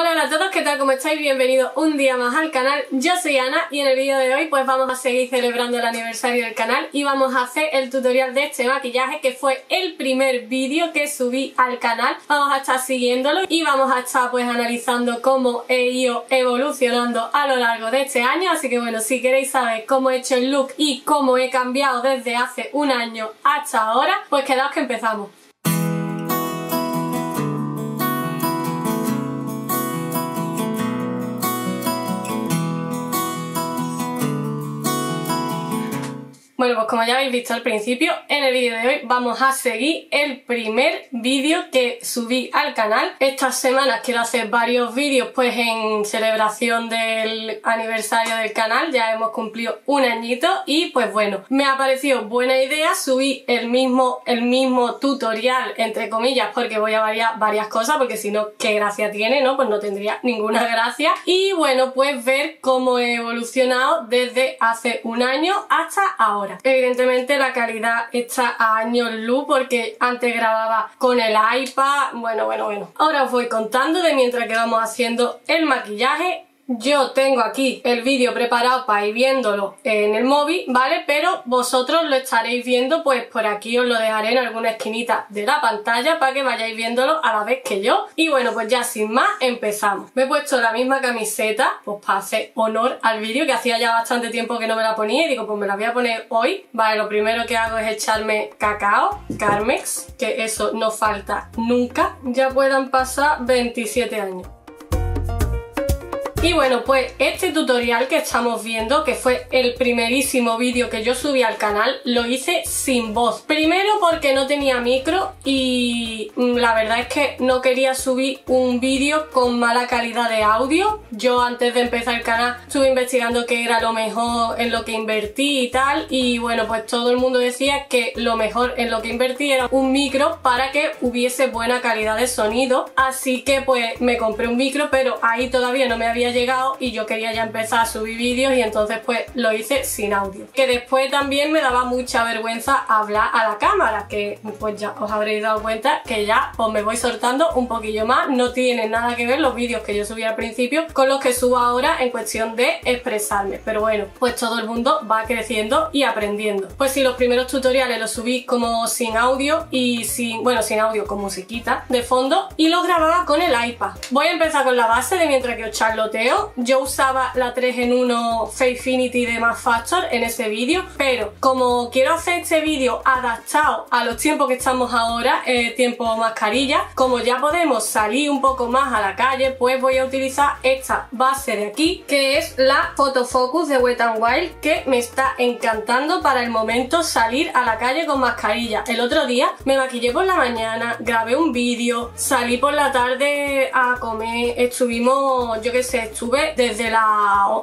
Hola, hola a todos, ¿qué tal? ¿Cómo estáis? Bienvenidos un día más al canal. Yo soy Ana y en el vídeo de hoy pues vamos a seguir celebrando el aniversario del canal y vamos a hacer el tutorial de este maquillaje que fue el primer vídeo que subí al canal. Vamos a estar siguiéndolo y vamos a estar pues analizando cómo he ido evolucionando a lo largo de este año. Así que bueno, si queréis saber cómo he hecho el look y cómo he cambiado desde hace un año hasta ahora, pues quedaos que empezamos. Bueno, pues como ya habéis visto al principio, en el vídeo de hoy vamos a seguir el primer vídeo que subí al canal. Estas semanas quiero hacer varios vídeos pues en celebración del aniversario del canal, ya hemos cumplido un añito y pues bueno, me ha parecido buena idea subir el mismo tutorial, entre comillas, porque voy a variar varias cosas, porque si no, ¿qué gracia tiene, no? Pues no tendría ninguna gracia. Y bueno, pues ver cómo he evolucionado desde hace un año hasta ahora. Evidentemente la calidad está a años luz porque antes grababa con el iPad, bueno. Ahora os voy contando de mientras que vamos haciendo el maquillaje. Yo tengo aquí el vídeo preparado para ir viéndolo en el móvil, ¿vale? Pero vosotros lo estaréis viendo, pues por aquí os lo dejaré en alguna esquinita de la pantalla para que vayáis viéndolo a la vez que yo. Y bueno, pues ya sin más empezamos. Me he puesto la misma camiseta, pues para hacer honor al vídeo, que hacía ya bastante tiempo que no me la ponía y digo, pues me la voy a poner hoy. Vale, lo primero que hago es echarme cacao, Carmex, que eso no falta nunca. Ya puedan pasar 27 años. Y bueno, pues este tutorial que estamos viendo, que fue el primerísimo vídeo que yo subí al canal, lo hice sin voz. Primero porque no tenía micro y la verdad es que no quería subir un vídeo con mala calidad de audio. Yo antes de empezar el canal estuve investigando qué era lo mejor en lo que invertí y tal. Y bueno, pues todo el mundo decía que lo mejor en lo que invertí era un micro para que hubiese buena calidad de sonido. Así que pues me compré un micro, pero ahí todavía no me había llegado y yo quería ya empezar a subir vídeos y entonces pues lo hice sin audio, que después también me daba mucha vergüenza hablar a la cámara, que pues ya os habréis dado cuenta que ya os me voy soltando un poquillo más. No tienen nada que ver los vídeos que yo subí al principio con los que subo ahora en cuestión de expresarme, pero bueno, pues todo el mundo va creciendo y aprendiendo. Pues si los primeros tutoriales los subí como sin audio y sin audio, con musiquita de fondo, y los grababa con el iPad. Voy a empezar con la base de mientras que os charloteo. Yo usaba la 3 en 1 Facefinity de Max Factor en ese vídeo, pero como quiero hacer este vídeo adaptado a los tiempos que estamos ahora, tiempo mascarilla, como ya podemos salir un poco más a la calle, pues voy a utilizar esta base de aquí, que es la Photofocus de Wet and Wild, que me está encantando para el momento salir a la calle con mascarilla. El otro día me maquillé por la mañana, grabé un vídeo, salí por la tarde a comer, estuvimos, yo qué sé, estuve desde las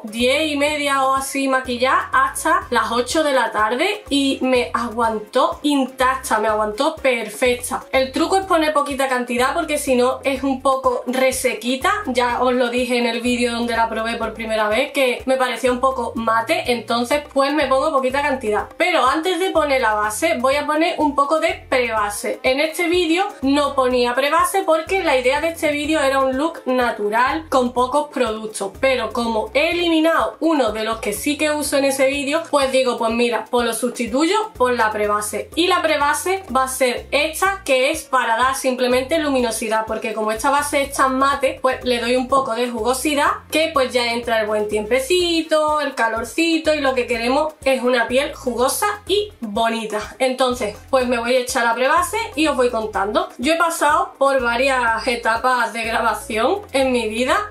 10:30 o así maquillada hasta las 8 de la tarde y me aguantó intacta, me aguantó perfecta. El truco es poner poquita cantidad porque si no es un poco resequita. Ya os lo dije en el vídeo donde la probé por primera vez que me parecía un poco mate, entonces pues me pongo poquita cantidad. Pero antes de poner la base voy a poner un poco de prebase. En este vídeo no ponía prebase porque la idea de este vídeo era un look natural con pocos productos, pero como he eliminado uno de los que sí que uso en ese vídeo, pues digo, pues mira, pues lo sustituyo por la prebase. Y la prebase va a ser esta, que es para dar simplemente luminosidad, porque como esta base es tan mate, pues le doy un poco de jugosidad, que pues ya entra el buen tiempecito, el calorcito, y lo que queremos es una piel jugosa y bonita. Entonces, pues me voy a echar la prebase y os voy contando. Yo he pasado por varias etapas de grabación en mi vida,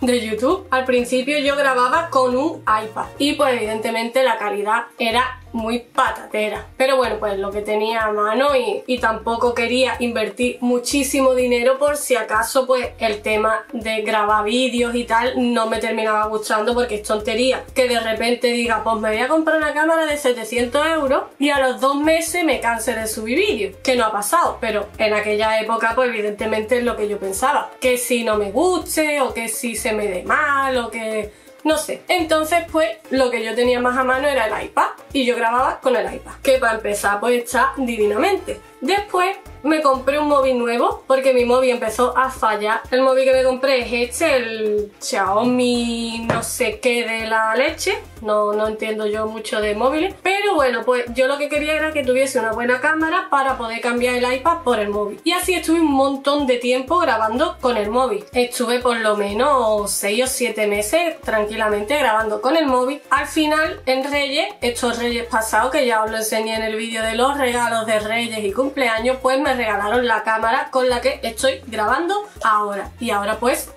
de YouTube. Al principio yo grababa con un iPad y pues evidentemente la calidad era muy patatera, pero bueno, pues lo que tenía a mano y tampoco quería invertir muchísimo dinero por si acaso pues el tema de grabar vídeos y tal no me terminaba gustando, porque es tontería que de repente diga, pues me voy a comprar una cámara de 700 € y a los 2 meses me canse de subir vídeos, que no ha pasado, pero en aquella época pues evidentemente es lo que yo pensaba, que si no me guste o que si se me dé mal o que... no sé. Entonces pues lo que yo tenía más a mano era el iPad y yo grababa con el iPad, que para empezar pues está divinamente. Después me compré un móvil nuevo porque mi móvil empezó a fallar. El móvil que me compré es este, el Xiaomi no sé qué de la leche. No entiendo yo mucho de móviles. Pero bueno, pues yo lo que quería era que tuviese una buena cámara para poder cambiar el iPad por el móvil. Y así estuve un montón de tiempo grabando con el móvil. Estuve por lo menos 6 o 7 meses tranquilamente grabando con el móvil. Al final, en Reyes, estos Reyes pasados, que ya os lo enseñé en el vídeo de los regalos de Reyes y cumpleaños, pues me regalaron la cámara con la que estoy grabando ahora. Y ahora pues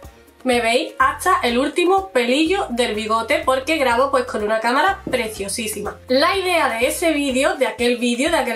me veis hasta el último pelillo del bigote porque grabo pues con una cámara preciosísima. La idea de ese vídeo, de aquel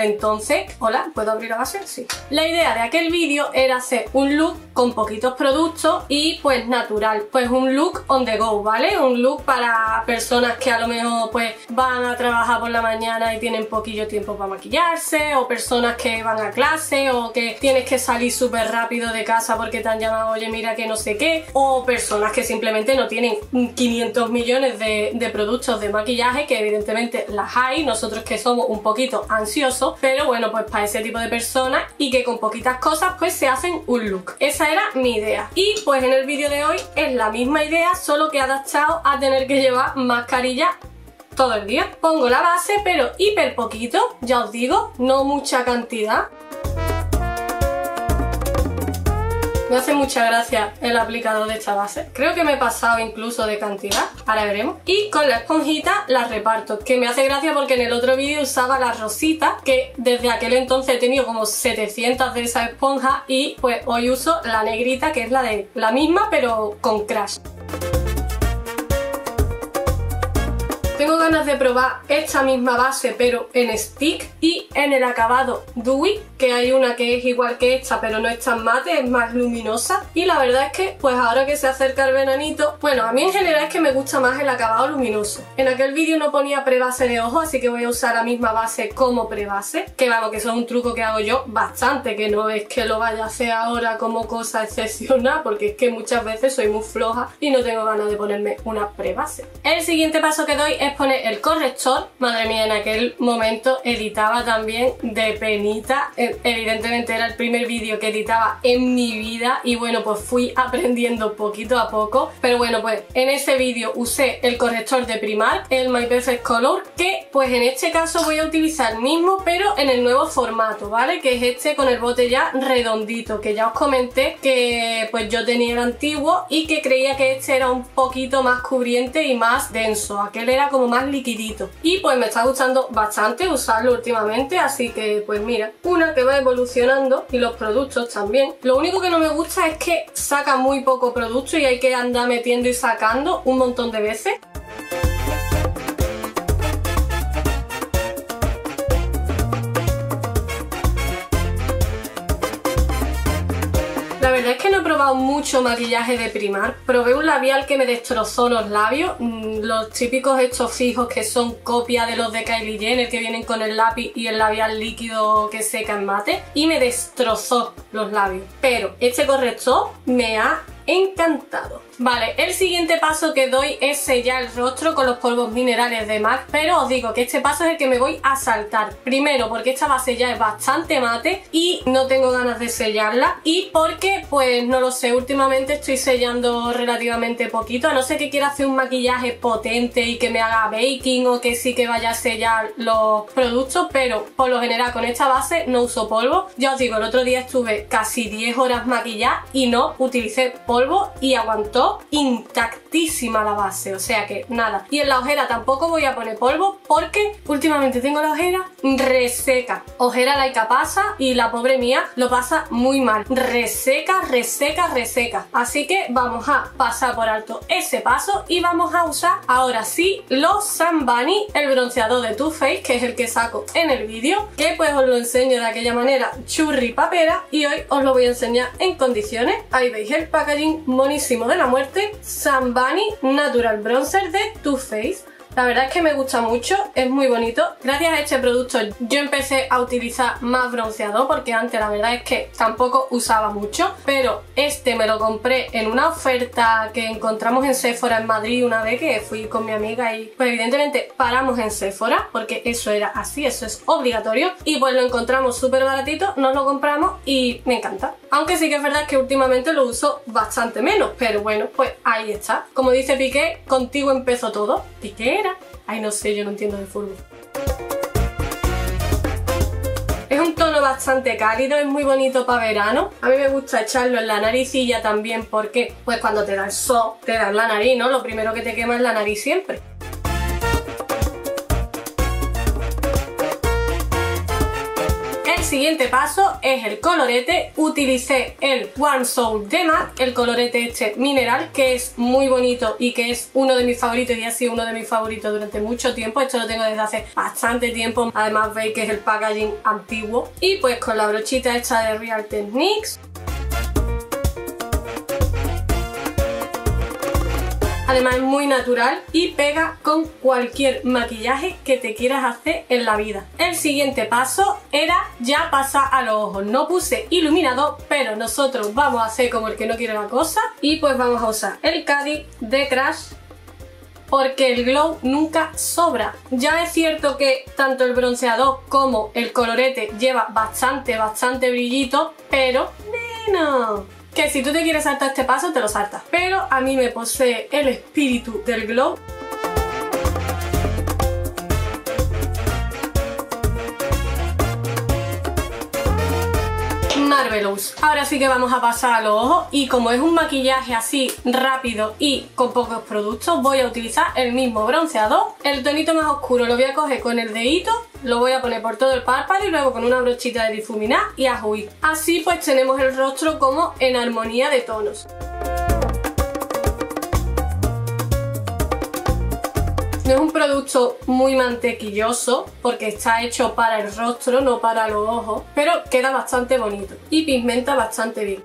entonces... Hola, ¿puedo abrir la base? Sí. La idea de aquel vídeo era hacer un look con poquitos productos y pues natural. Pues un look on the go, ¿vale? Un look para personas que a lo mejor pues van a trabajar por la mañana y tienen poquillo tiempo para maquillarse, o personas que van a clase, o que tienes que salir súper rápido de casa porque te han llamado, oye mira que no sé qué, o personas que simplemente no tienen 500 millones de productos de maquillaje, que evidentemente las hay, nosotros que somos un poquito ansiosos, pero bueno, pues para ese tipo de personas y que con poquitas cosas pues se hacen un look. Esa era mi idea. Y pues en el vídeo de hoy es la misma idea, solo que adaptado a tener que llevar mascarilla todo el día. Pongo la base, pero hiper poquito, ya os digo, no mucha cantidad. Me hace mucha gracia el aplicador de esta base. Creo que me he pasado incluso de cantidad. Ahora veremos. Y con la esponjita la reparto. Que me hace gracia porque en el otro vídeo usaba las rositas, que desde aquel entonces he tenido como 700 de esa esponja. Y pues hoy uso la negrita, que es la de la misma, pero con Crash. Tengo ganas de probar esta misma base pero en stick y en el acabado dewy, que hay una que es igual que esta pero no es tan mate, es más luminosa. Y la verdad es que pues ahora que se acerca el veranito, bueno, a mí en general es que me gusta más el acabado luminoso. En aquel vídeo no ponía prebase de ojo, así que voy a usar la misma base como prebase, que vamos, que eso es un truco que hago yo bastante, que no es que lo vaya a hacer ahora como cosa excepcional, porque es que muchas veces soy muy floja y no tengo ganas de ponerme una prebase. El siguiente paso que doy es poner el corrector. Madre mía, en aquel momento editaba también de penita, evidentemente era el primer vídeo que editaba en mi vida y bueno, pues fui aprendiendo poquito a poco, pero bueno, pues en ese vídeo usé el corrector de Primark, el My Perfect Color, que pues en este caso voy a utilizar el mismo pero en el nuevo formato, ¿vale? Que es este con el bote ya redondito, que ya os comenté que pues yo tenía el antiguo y que creía que este era un poquito más cubriente y más denso, aquel era como más liquidito, y pues me está gustando bastante usarlo últimamente, así que pues mira, una que va evolucionando y los productos también. Lo único que no me gusta es que saca muy poco producto y hay que andar metiendo y sacando un montón de veces. La verdad es que no he probado mucho maquillaje de Primark. Probé un labial que me destrozó los labios, los típicos estos fijos que son copia de los de Kylie Jenner, que vienen con el lápiz y el labial líquido que seca en mate, y me destrozó los labios, pero este corrector me ha encantado. Vale, el siguiente paso que doy es sellar el rostro con los polvos minerales de MAC, pero os digo que este paso es el que me voy a saltar. Primero, porque esta base ya es bastante mate y no tengo ganas de sellarla, y porque, pues no lo sé, últimamente estoy sellando relativamente poquito, a no ser que quiera hacer un maquillaje potente y que me haga baking o que sí que vaya a sellar los productos, pero por lo general con esta base no uso polvo. Ya os digo, el otro día estuve casi 10 horas maquillada y no utilicé polvo y aguantó intactísima la base, o sea que nada. Y en la ojera tampoco voy a poner polvo porque últimamente tengo la ojera reseca, ojera laica pasa, y la pobre mía lo pasa muy mal, reseca, así que vamos a pasar por alto ese paso y vamos a usar ahora sí los Sun Bunny, el bronceador de Too Faced, que es el que saco en el vídeo, que pues os lo enseño de aquella manera churri papera, y hoy os lo voy a enseñar en condiciones. Ahí veis el packaging monísimo de la muerte, Sun Bunny Natural Bronzer de Too Faced. La verdad es que me gusta mucho, es muy bonito. Gracias a este producto yo empecé a utilizar más bronceador, porque antes la verdad es que tampoco usaba mucho, pero este me lo compré en una oferta que encontramos en Sephora en Madrid una vez que fui con mi amiga y pues evidentemente paramos en Sephora porque eso era así, eso es obligatorio, y pues lo encontramos súper baratito, nos lo compramos y me encanta. Aunque sí que es verdad que últimamente lo uso bastante menos, pero bueno, pues ahí está. Como dice Piqué, contigo empezó todo. ¿Piqué era? Ay, no sé, yo no entiendo de fútbol. Es un tono bastante cálido, es muy bonito para verano. A mí me gusta echarlo en la naricilla también porque pues cuando te da el sol, te da en la nariz, ¿no? Lo primero que te quema es la nariz siempre. Siguiente paso es el colorete. Utilicé el One Soul de MAC, el colorete este mineral, que es muy bonito y que es uno de mis favoritos y ha sido uno de mis favoritos durante mucho tiempo. Esto lo tengo desde hace bastante tiempo, además veis que es el packaging antiguo, y pues con la brochita esta de Real Techniques. Además es muy natural y pega con cualquier maquillaje que te quieras hacer en la vida. El siguiente paso era ya pasar a los ojos. No puse iluminador, pero nosotros vamos a hacer como el que no quiere la cosa. Y pues vamos a usar el Caddy de Crash, porque el glow nunca sobra. Ya es cierto que tanto el bronceador como el colorete lleva bastante brillito, pero menos. Que si tú te quieres saltar este paso, te lo saltas. Pero a mí me posee el espíritu del glow. Marvelous. Ahora sí que vamos a pasar a los ojos, y como es un maquillaje así rápido y con pocos productos, voy a utilizar el mismo bronceador. El tonito más oscuro lo voy a coger con el dedito, lo voy a poner por todo el párpado y luego con una brochita de difuminar y a juir. Así pues tenemos el rostro como en armonía de tonos. No es un producto muy mantequilloso porque está hecho para el rostro, no para los ojos, pero queda bastante bonito y pigmenta bastante bien.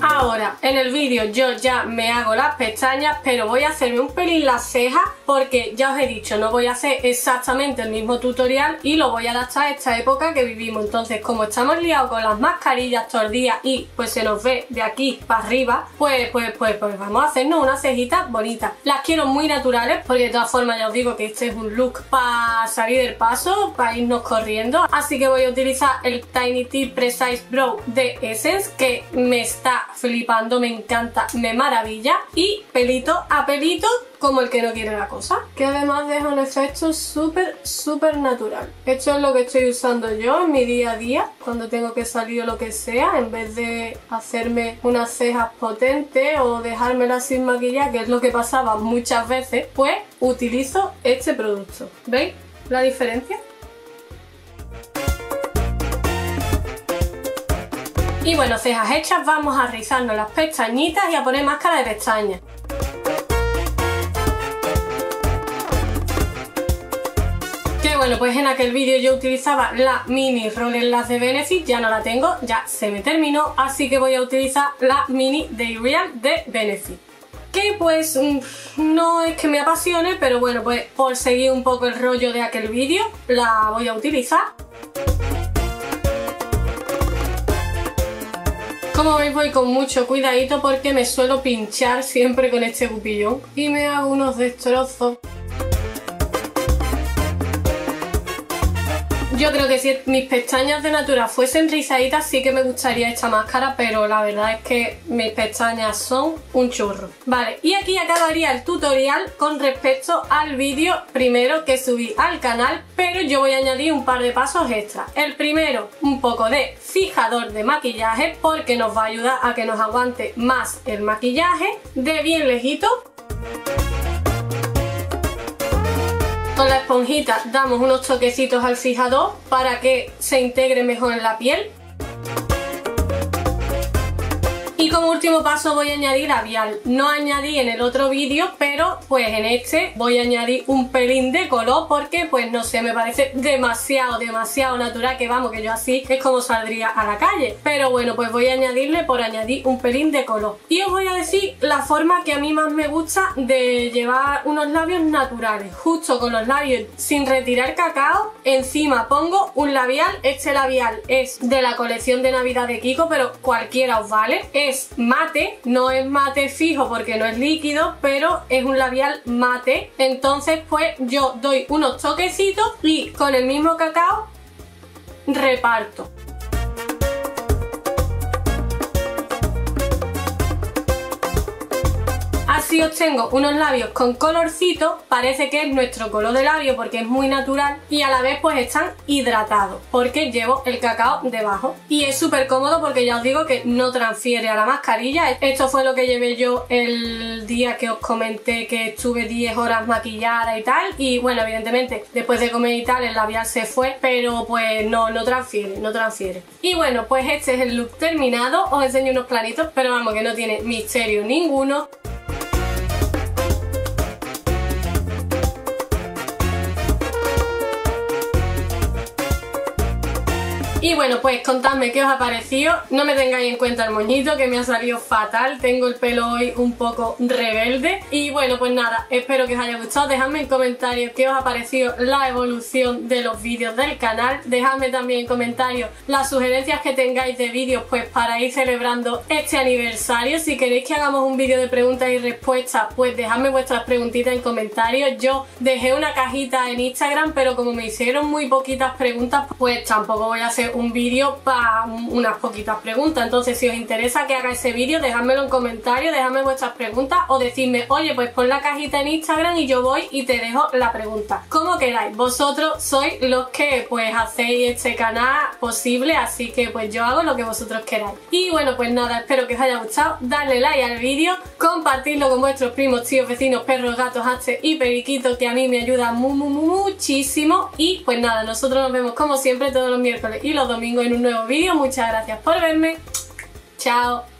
Ahora, en el vídeo yo ya me hago las pestañas, pero voy a hacerme un pelín las cejas porque ya os he dicho, no voy a hacer exactamente el mismo tutorial y lo voy a adaptar a esta época que vivimos. Entonces, como estamos liados con las mascarillas todo el día y pues se nos ve de aquí para arriba, pues vamos a hacernos unas cejitas bonitas. Las quiero muy naturales porque de todas formas ya os digo que este es un look para salir del paso, para irnos corriendo. Así que voy a utilizar el Tiny Tip Precise Brow de Essence, que me está flipando. Me encanta, me maravilla, y pelito a pelito como el que no quiere la cosa, que además deja un efecto súper natural. Esto es lo que estoy usando yo en mi día a día cuando tengo que salir o lo que sea, en vez de hacerme unas cejas potentes o dejármelas sin maquillar, que es lo que pasaba muchas veces, pues utilizo este producto. ¿Veis la diferencia? Y bueno, cejas hechas, vamos a rizarnos las pestañitas y a poner máscara de pestañas. Que bueno, pues en aquel vídeo yo utilizaba la mini Roller Lash de Benefit, ya no la tengo, ya se me terminó, así que voy a utilizar la mini Day Real de Benefit. Que pues no es que me apasione, pero bueno, pues por seguir un poco el rollo de aquel vídeo, la voy a utilizar. Como veis voy con mucho cuidadito porque me suelo pinchar siempre con este cupillón y me hago unos destrozos. Yo creo que si mis pestañas de natura fuesen rizaditas sí que me gustaría esta máscara, pero la verdad es que mis pestañas son un churro. Vale, y aquí acabaría el tutorial con respecto al vídeo primero que subí al canal, pero yo voy a añadir un par de pasos extra. El primero, un poco de fijador de maquillaje porque nos va a ayudar a que nos aguante más el maquillaje de bien lejito. Con la esponjita damos unos toquecitos al fijador para que se integre mejor en la piel. Y como último paso voy a añadir labial. No añadí en el otro vídeo, pero pues en este voy a añadir un pelín de color porque pues no sé, me parece demasiado natural, que vamos, que yo así es como saldría a la calle. Pero bueno, pues voy a añadirle por añadir un pelín de color. Y os voy a decir la forma que a mí más me gusta de llevar unos labios naturales. Justo con los labios sin retirar cacao, encima pongo un labial. Este labial es de la colección de Navidad de Kiko, pero cualquiera os vale. Es mate, no es mate fijo porque no es líquido, pero es un labial mate. Entonces pues yo doy unos toquecitos y con el mismo cacao reparto. Así obtengo unos labios con colorcito, parece que es nuestro color de labio porque es muy natural y a la vez pues están hidratados porque llevo el cacao debajo. Y es súper cómodo porque ya os digo que no transfiere a la mascarilla. Esto fue lo que llevé yo el día que os comenté que estuve 10 horas maquillada y tal. Y bueno, evidentemente después de comer y tal el labial se fue, pero pues no transfiere. Y bueno, pues este es el look terminado. Os enseño unos planitos, pero vamos, que no tiene misterio ninguno. Y bueno, pues contadme qué os ha parecido. No me tengáis en cuenta el moñito, que me ha salido fatal. Tengo el pelo hoy un poco rebelde. Y bueno, pues nada, espero que os haya gustado. Dejadme en comentarios qué os ha parecido la evolución de los vídeos del canal. Dejadme también en comentarios las sugerencias que tengáis de vídeos pues para ir celebrando este aniversario. Si queréis que hagamos un vídeo de preguntas y respuestas, pues dejadme vuestras preguntitas en comentarios. Yo dejé una cajita en Instagram, pero como me hicieron muy poquitas preguntas, pues tampoco voy a hacer un vídeo para unas poquitas preguntas. Entonces si os interesa que haga ese vídeo, dejadmelo en comentarios, dejadme vuestras preguntas o decidme, oye, pues pon la cajita en Instagram y yo voy y te dejo la pregunta, como queráis. Vosotros sois los que pues hacéis este canal posible, así que pues yo hago lo que vosotros queráis. Y bueno, pues nada, espero que os haya gustado. Darle like al vídeo, compartidlo con vuestros primos, tíos, vecinos, perros, gatos, haches y periquitos, que a mí me ayuda muchísimo. Y pues nada, nosotros nos vemos como siempre todos los miércoles y los domingo en un nuevo vídeo. Muchas gracias por verme. Chao.